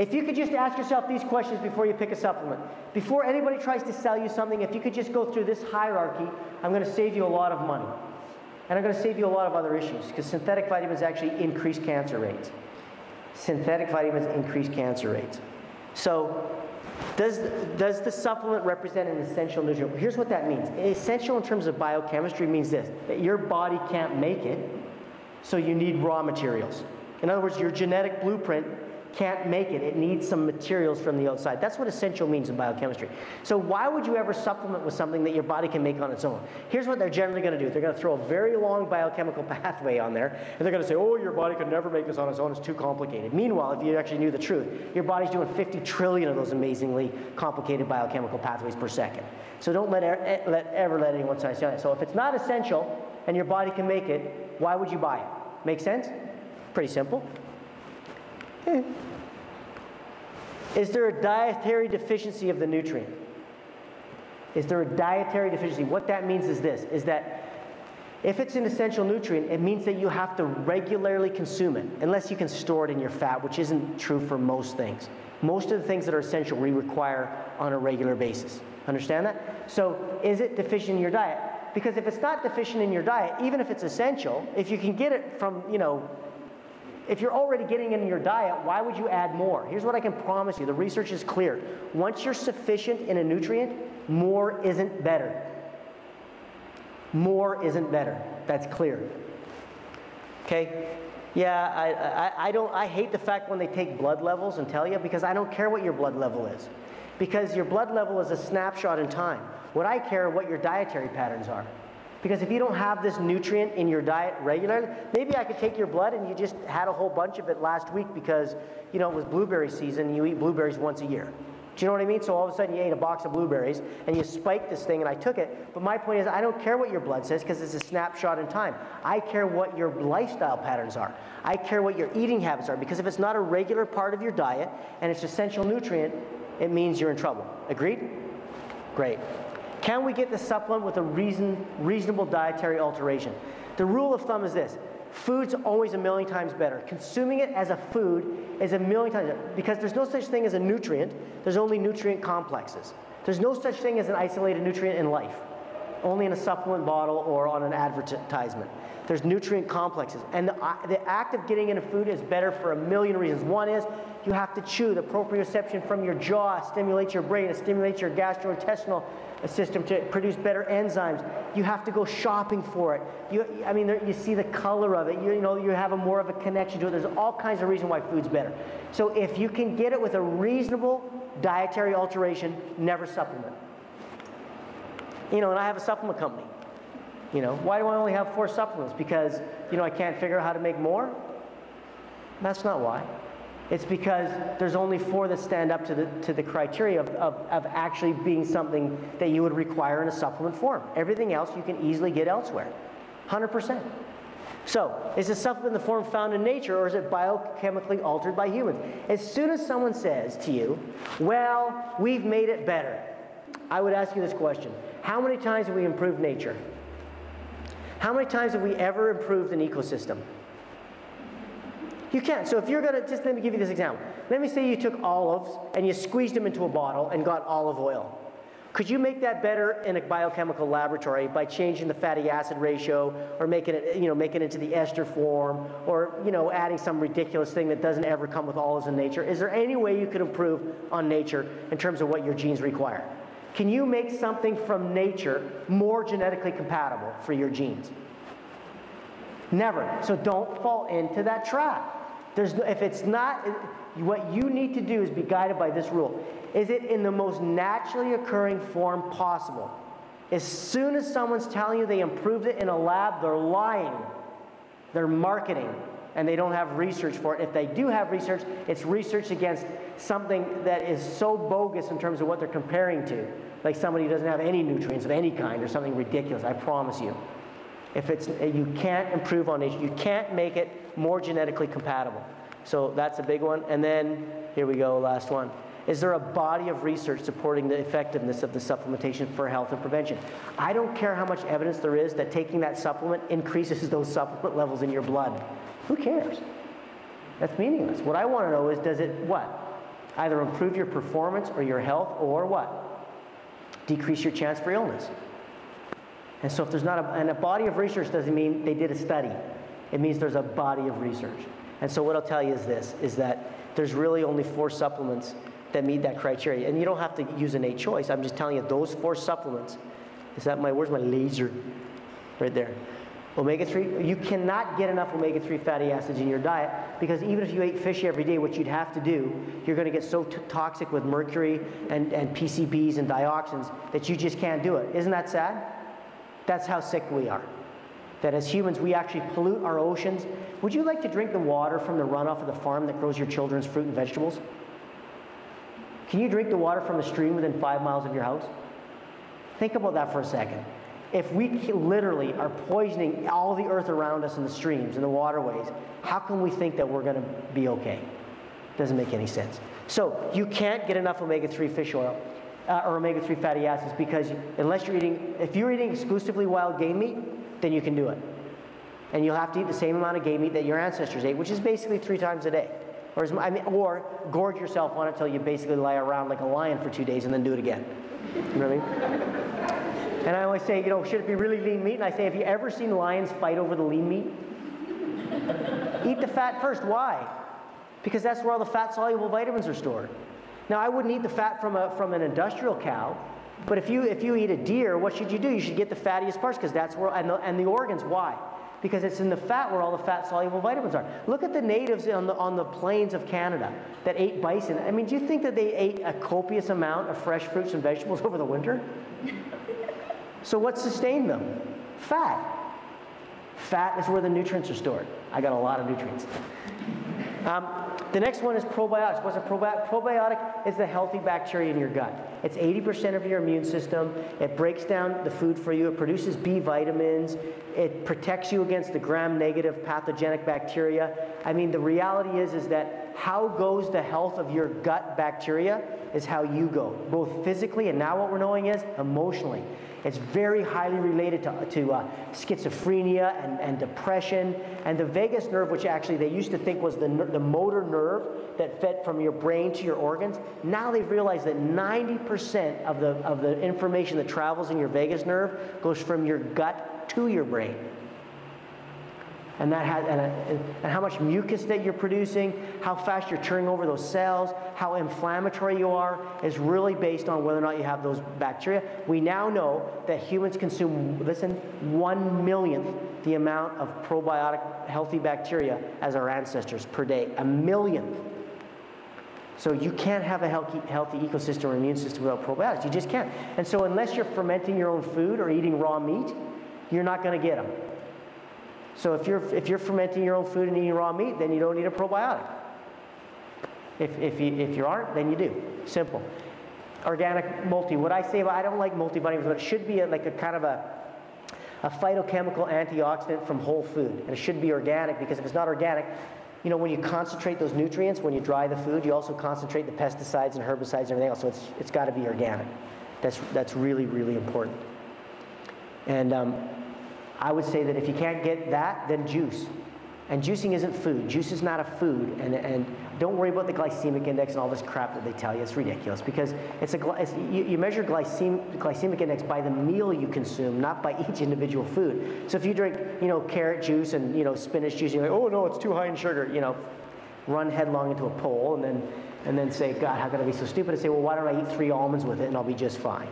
If you could just ask yourself these questions before you pick a supplement. Before anybody tries to sell you something, if you could just go through this hierarchy, I'm going to save you a lot of money. And I'm going to save you a lot of other issues, because synthetic vitamins actually increase cancer rates. Synthetic vitamins increase cancer rates. So does the supplement represent an essential nutrient? Here's what that means. Essential in terms of biochemistry means this, that your body can't make it, so you need raw materials. In other words, your genetic blueprint can't make it. It needs some materials from the outside. That's what essential means in biochemistry. So why would you ever supplement with something that your body can make on its own? Here's what they're generally going to do. They're going to throw a very long biochemical pathway on there, and they're going to say, oh, your body could never make this on its own. It's too complicated. Meanwhile, if you actually knew the truth, your body's doing 50 trillion of those amazingly complicated biochemical pathways per second. So don't ever let anyone say that. So if it's not essential and your body can make it, why would you buy it? Make sense? Pretty simple. Is there a dietary deficiency of the nutrient? Is there a dietary deficiency? What that means is this, is that if it's an essential nutrient, it means that you have to regularly consume it, unless you can store it in your fat, which isn't true for most things. Most of the things that are essential we require on a regular basis. Understand that? So is it deficient in your diet? Because if it's not deficient in your diet, even if it's essential, if you can get it from, you know, if you're already getting it in your diet, why would you add more? Here's what I can promise you. The research is clear. Once you're sufficient in a nutrient, more isn't better. More isn't better. That's clear. Okay? Yeah, I hate the fact when they take blood levels and tell you, because I don't care what your blood level is. Because your blood level is a snapshot in time. What I care are what your dietary patterns are. Because if you don't have this nutrient in your diet regularly, maybe I could take your blood and you just had a whole bunch of it last week because, you know, it was blueberry season and you eat blueberries once a year. Do you know what I mean? So all of a sudden you ate a box of blueberries and you spiked this thing and I took it. But my point is I don't care what your blood says because it's a snapshot in time. I care what your lifestyle patterns are. I care what your eating habits are, because if it's not a regular part of your diet and it's an essential nutrient, it means you're in trouble. Agreed? Great. Can we get the supplement with a reasonable dietary alteration? The rule of thumb is this. Food's always a million times better. Consuming it as a food is a million times better, because there's no such thing as a nutrient. There's only nutrient complexes. There's no such thing as an isolated nutrient in life, only in a supplement bottle or on an advertisement. There's nutrient complexes. And the act of getting into food is better for a million reasons. One is you have to chew. The proprioception from your jaw stimulates your brain. It stimulates your gastrointestinal system to produce better enzymes. You have to go shopping for it. I mean, you see the color of it. You know, you have a more of a connection to it. There's all kinds of reasons why food's better. So if you can get it with a reasonable dietary alteration, never supplement. You know, and I have a supplement company. You know, why do I only have 4 supplements? Because, you know, I can't figure out how to make more? That's not why. It's because there's only 4 that stand up to the criteria of actually being something that you would require in a supplement form. Everything else you can easily get elsewhere, 100%. So, is the supplement the form found in nature, or is it biochemically altered by humans? As soon as someone says to you, well, we've made it better, I would ask you this question. How many times have we improved nature? How many times have we ever improved an ecosystem? You can't. So if you're going to, just let me give you this example. Let me say you took olives and you squeezed them into a bottle and got olive oil. Could you make that better in a biochemical laboratory by changing the fatty acid ratio, or making it, you know, making it into the ester form, or, you know, adding some ridiculous thing that doesn't ever come with olives in nature? Is there any way you could improve on nature in terms of what your genes require? Can you make something from nature more genetically compatible for your genes? Never. So don't fall into that trap. If it's not, what you need to do is be guided by this rule. Is it in the most naturally occurring form possible? As soon as someone's telling you they improved it in a lab, they're lying. They're marketing, and they don't have research for it. If they do have research, it's research against something that is so bogus in terms of what they're comparing to, like somebody who doesn't have any nutrients of any kind or something ridiculous. I promise you. If it's, you can't improve on nature. You can't make it more genetically compatible. So that's a big one. And then, here we go, last one. Is there a body of research supporting the effectiveness of the supplementation for health and prevention? I don't care how much evidence there is that taking that supplement increases those supplement levels in your blood. Who cares? That's meaningless. What I want to know is, does it what? Either improve your performance or your health, or what? Decrease your chance for illness. And so if there's not a, and a body of research doesn't mean they did a study. It means there's a body of research. And so what I'll tell you is this, is that there's really only 4 supplements that meet that criteria. And you don't have to use an 8 choice. I'm just telling you those 4 supplements. Is that my, where's my laser? Right there. Omega-3, you cannot get enough omega-3 fatty acids in your diet, because even if you ate fish every day, which you'd have to do, you're going to get so toxic with mercury and PCBs and dioxins that you just can't do it. Isn't that sad? That's how sick we are. That as humans, we actually pollute our oceans. Would you like to drink the water from the runoff of the farm that grows your children's fruit and vegetables? Can you drink the water from a stream within 5 miles of your house? Think about that for a second. If we literally are poisoning all the earth around us in the streams and the waterways, how can we think that we're going to be okay? Doesn't make any sense. So you can't get enough omega-3 fish oil or omega-3 fatty acids, because unless you're eating, if you're eating exclusively wild game meat, then you can do it. And you'll have to eat the same amount of game meat that your ancestors ate, which is basically 3 times a day. Or, or gorge yourself on it until you basically lie around like a lion for 2 days and then do it again. You know what I mean? And I always say, you know, should it be really lean meat? And I say, have you ever seen lions fight over the lean meat? Eat the fat first. Why? Because that's where all the fat-soluble vitamins are stored. Now, I wouldn't eat the fat from an industrial cow. But if you eat a deer, what should you do? You should get the fattiest parts, because that's where, and the organs, why? Because it's in the fat where all the fat-soluble vitamins are. Look at the natives on the plains of Canada that ate bison. I mean, do you think that they ate a copious amount of fresh fruits and vegetables over the winter? So what sustained them? Fat. Fat is where the nutrients are stored. I got a lot of nutrients. The next one is probiotics. What's a probiotic? Probiotic is the healthy bacteria in your gut. It's 80% of your immune system. It breaks down the food for you. It produces B vitamins. It protects you against the gram-negative pathogenic bacteria. I mean, the reality is that how goes the health of your gut bacteria is how you go, both physically and now what we're knowing is emotionally. It's very highly related to schizophrenia and depression, and the vagus nerve, which actually they used to think was the motor nerve that fed from your brain to your organs. Now they've realized that 90% of the information that travels in your vagus nerve goes from your gut to your brain. And that has, and how much mucus that you're producing, how fast you're turning over those cells, how inflammatory you are, is really based on whether or not you have those bacteria. We now know that humans consume, listen, 1/1,000,000th the amount of probiotic healthy bacteria as our ancestors per day, 1/1,000,000th. So you can't have a healthy ecosystem or immune system without probiotics. You just can't. And so unless you're fermenting your own food or eating raw meat, you're not going to get them. So if you're fermenting your own food and eating raw meat, then you don't need a probiotic. If you aren't, then you do. Simple. Organic multi. What I say about, I don't like multivitamins, but it should be like a kind of a phytochemical antioxidant from whole food, and it should be organic, because if it's not organic, you know, when you concentrate those nutrients, when you dry the food, you also concentrate the pesticides and herbicides and everything else. So it's got to be organic. That's really, really important. And I would say that if you can't get that, then juice. And juicing isn't food. Juice is not a food. And don't worry about the glycemic index and all this crap that they tell you. It's ridiculous, because you measure glycemic index by the meal you consume, not by each individual food. So if you drink, you know, carrot juice and, you know, spinach juice, you're like, oh no, it's too high in sugar, you know, run headlong into a pole and then say, God, how could I be so stupid? And say, well, why don't I eat 3 almonds with it and I'll be just fine,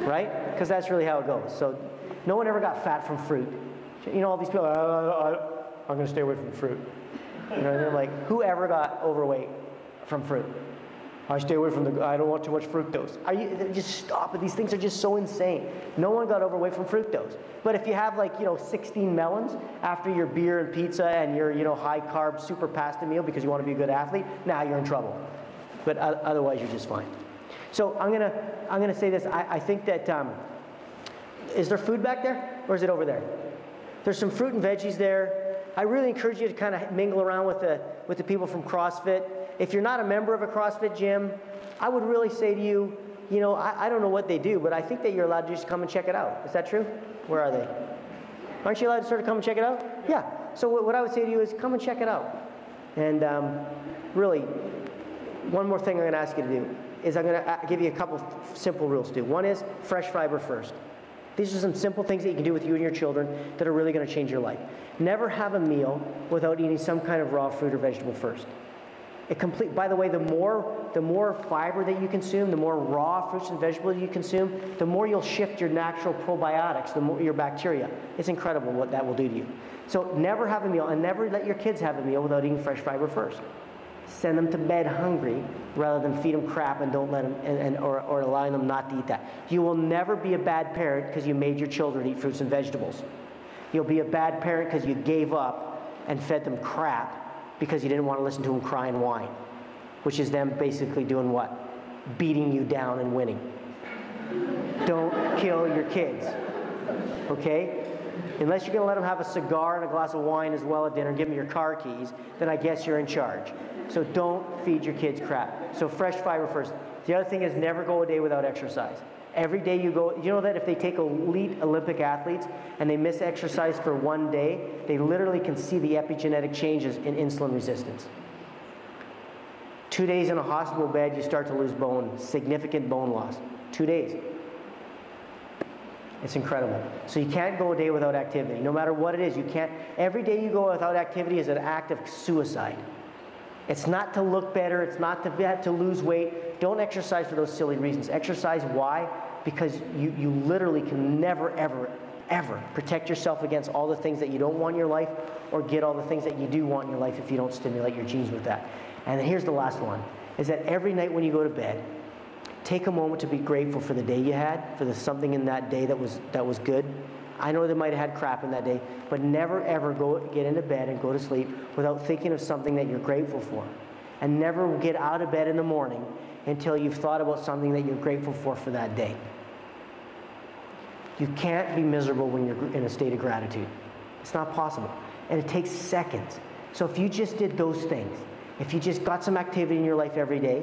right? Because that's really how it goes. So no one ever got fat from fruit. You know, all these people, I'm going to stay away from fruit. You know, they're like, whoever got overweight from fruit? I stay away from I don't want too much fructose. Just stop it. These things are just so insane. No one got overweight from fructose. But if you have, like, you know, 16 melons after your beer and pizza and your, you know, high-carb super pasta meal because you want to be a good athlete, now you're in trouble. But otherwise, you're just fine. So I'm gonna say this. I think that, is there food back there, or is it over there? There's some fruit and veggies there. I really encourage you to kind of mingle around with the people from CrossFit. If you're not a member of a CrossFit gym, I would really say to you, you know, I don't know what they do, but I think that you're allowed to just come and check it out. Is that true? Where are they? Aren't you allowed to sort of come and check it out? Yeah. So what I would say to you is come and check it out. And really, one more thing I'm going to ask you to do is I'm going to give you a couple of simple rules to do. One is fresh fiber first. These are some simple things that you can do with you and your children that are really going to change your life. Never have a meal without eating some kind of raw fruit or vegetable first. By the way, the more fiber that you consume, the more raw fruits and vegetables you consume, the more you'll shift your natural probiotics, the more your bacteria. It's incredible what that will do to you. So never have a meal, and never let your kids have a meal without eating fresh fiber first. Send them to bed hungry rather than feed them crap and don't let them or allowing them not to eat that. You will never be a bad parent because you made your children eat fruits and vegetables. You'll be a bad parent because you gave up and fed them crap because you didn't want to listen to them cry and whine, which is them basically doing what? Beating you down and winning. Don't kill your kids, okay? Unless you're going to let them have a cigar and a glass of wine as well at dinner and give them your car keys, then I guess you're in charge. So don't feed your kids crap. So fresh fiber first. The other thing is never go a day without exercise. Every day you go, you know that if they take elite Olympic athletes and they miss exercise for one day, they literally can see the epigenetic changes in insulin resistance. 2 days in a hospital bed, you start to lose bone, significant bone loss. 2 days. It's incredible. So you can't go a day without activity. No matter what it is, you can't. Every day you go without activity is an act of suicide. It's not to look better. It's not to lose weight. Don't exercise for those silly reasons. Exercise, why? Because you literally can never, ever, ever protect yourself against all the things that you don't want in your life or get all the things that you do want in your life if you don't stimulate your genes with that. And here's the last one, is that every night when you go to bed, take a moment to be grateful for the day you had, for the something in that day that was good. I know they might have had crap in that day, but never ever get into bed and go to sleep without thinking of something that you're grateful for. And never get out of bed in the morning until you've thought about something that you're grateful for that day. You can't be miserable when you're in a state of gratitude. It's not possible. And it takes seconds. So if you just did those things, if you just got some activity in your life every day,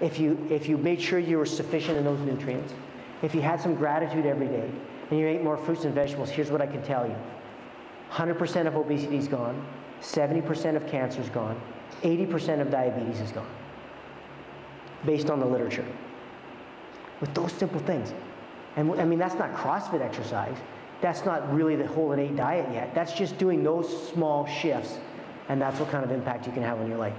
if you made sure you were sufficient in those nutrients, if you had some gratitude every day, and you ate more fruits and vegetables, here's what I can tell you. 100% of obesity is gone, 70% of cancer is gone, 80% of diabetes is gone, based on the literature. With those simple things. And I mean, that's not CrossFit exercise. That's not really the whole innate diet yet. That's just doing those small shifts, and that's what kind of impact you can have on your life.